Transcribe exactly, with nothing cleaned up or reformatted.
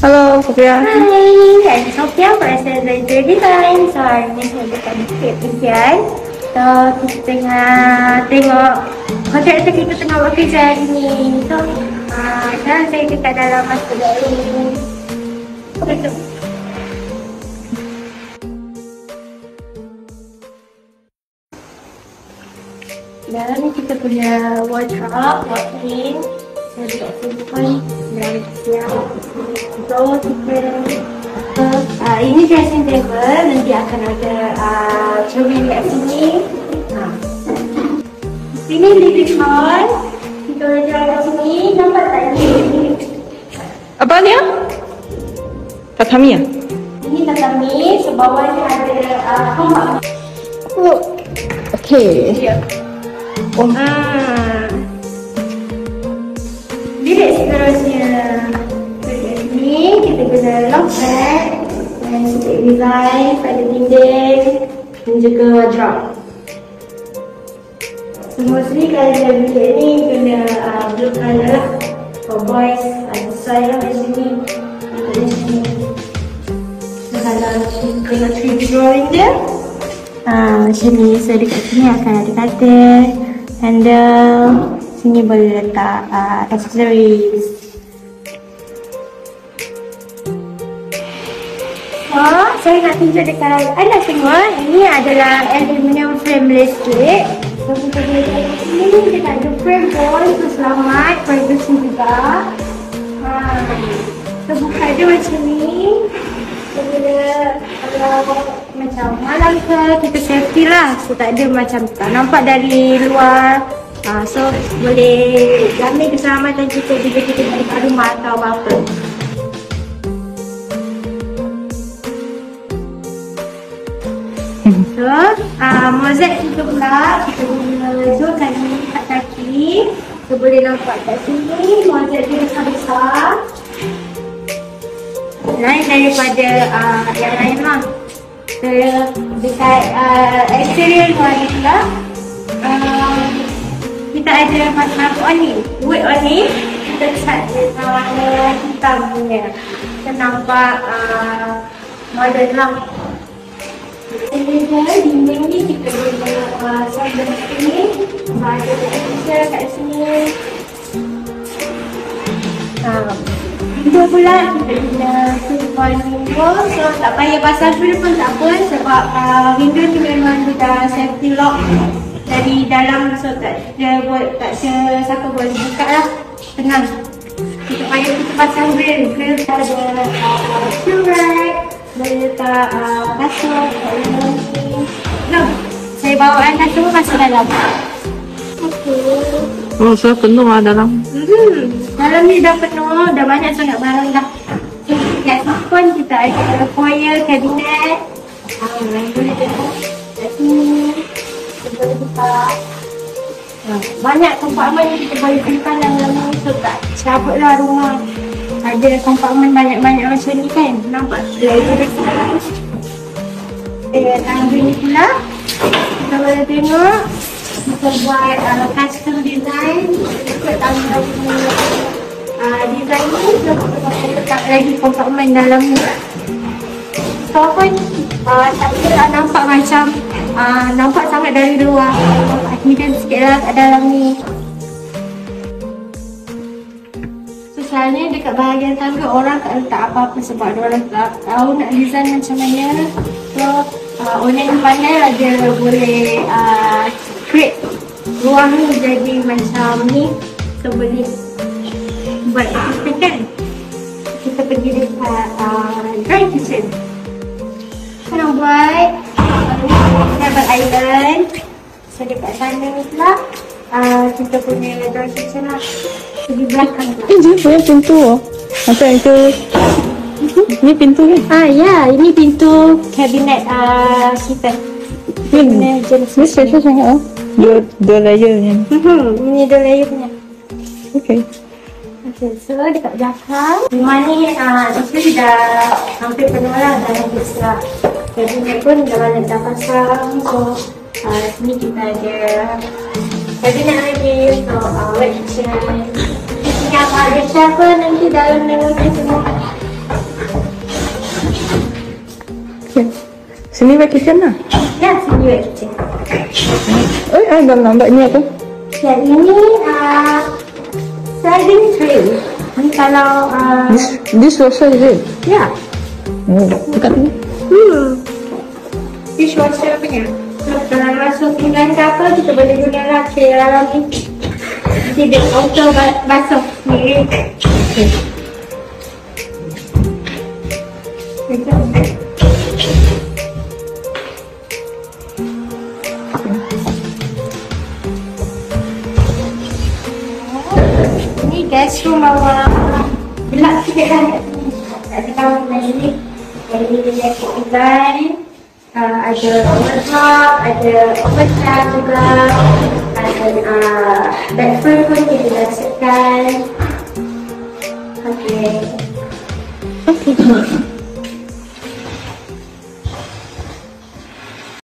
Halo, Sofia. Hai, saya Sofia, presenter dari Design. So, hari ini saya buka dikit desain. So, kita tengah tengok konsep kita tengah buat desain ni. So, sekarang saya kita dalam masa dulu. Okey tu. Dalam ni kita punya wardrobe, walk-in. Saya duduk simpan dan siap. So kita uh, ini dressing table, nanti akan ada uh, cermin kat sini. Nah. Sini living hall. Kita jalan kat sini, nampak tak ni? Apa ni? Tatami ya? Ini tatami, sebawahnya ada uh, hamba. Oh. Okey. Yeah. Oh. Ah. Bilik seterusnya. Ini kita guna lock pad dan sedikit design pada dinding dan juga wardrobe. Semua sini kalau ada bilik ni kena uh, blue colour lah. For boys, ada size lah di sini. Ada di sini. Kalau kena three drawing dia. Ah, macam ni. So dekat sini akan ada katil, handle. Sini boleh letak uh, accessories. Oh, saya nak tunjuk dekat anda semua. Ini adalah aluminium frameless kit. So, kita boleh letak di sini. Kita ada frame ball untuk selamat, privacy juga. Haa. So, buka dia macam ni. So, bila kalau macam malam ke, kita safety lah. So, tak ada macam tak nampak dari luar. Uh, so, boleh jamin keselamatan kita bila kita balik ke rumah atau apa-apa. So, uh, mozaik kita pula, kita boleh zoomkan ini kat kaki. Kita boleh nampak kat sini, mozaik dia besar-besar. Lain daripada uh, yang lain lah. So, dekat uh, exterior luar pula. Uh, Kita ada macam warna wood warna, kita cat dengan warna hitam punya. Kita nampak uh, modern lah. Ini dia dinding ni, kita guna uh, sablon kat sini. Ada texture kat sini. uh, Itu pula kita guna silver window. So tak payah pasang film pun tak apa, sebab uh, window tu memang dah safety lock dari dalam, so tak dia buat tak se siapa boleh buka lah, tenang. Kita payah kita pasang grill, grill ada surat, boleh letak kasut, no, saya bawa anda semua masuk dalam. Okay. Oh, so penuh lah dalam. Hmm, dalam ni dah penuh, dah banyak sangat barang dah. Kat pun kita ada foyer, kabinet, ah, lain boleh tengok. Boleh buka banyak kompartmen yang kita boleh berikan dalam ni, so tak cabutlah rumah. Ada kompartmen banyak-banyak macam ni kan, nampak lagi besar lah. Eh, tangga ni pula kita boleh tengok, kita buat uh, custom design ikut tangga punya uh, design ni, so kita boleh letak lagi kompartmen dalam ni. So pun uh, tak kira nampak macam Uh, nampak sangat dari luar, nampak hidden sikit lah kat dalam ni. So selalunya dekat bahagian tangga orang tak letak apa-apa sebab diorang tak tahu nak design macam mana. So uh, orang yang pandai lah dia boleh uh, create ruang ni jadi macam ni. So boleh buat kita kan. Kita pergi dekat uh, dry kitchen. So nak buat double island. So dekat sana ni pula uh, kita punya dry kitchen lah. So di belakang pula. Eh, dia punya pintu oh. Macam itu. Ini pintu kan? Ah ya, ini pintu kabinet uh, kita. Kabinet jenis ni special sangat oh. Dua, dua layer ni. Hmm, ini dua layer punya. Okay. Okay, so dekat belakang rumah ni uh, actually dah hampir penuh lah dalam kisah. Kabinet pun dah banyak dah pasang. So uh, sini kita ada kabinet lagi. So uh, wet kitchen. Kita ada chef pun nanti dalam dengan semua. Sini back kitchen lah. Ya, sini back kitchen. Eh, ada nampaknya tu. Yang ini uh, sliding tray. Ini kalau uh, Dis dishwasher je. Ya. Oh, dekat ni. Hmm. Dishwasher punya. Kalau nak masuk pinggan ke apa, kita boleh guna lah tray dalam ni. Tidak auto basuh sendiri. Okay. Okay. Guys, rumah orang-orang gelap sikit lah. Ada kawan lain jadi dia design, ada overtop, ada overtop juga, ada uh, backfront pun kita dilaksanakan. Okay. Okay.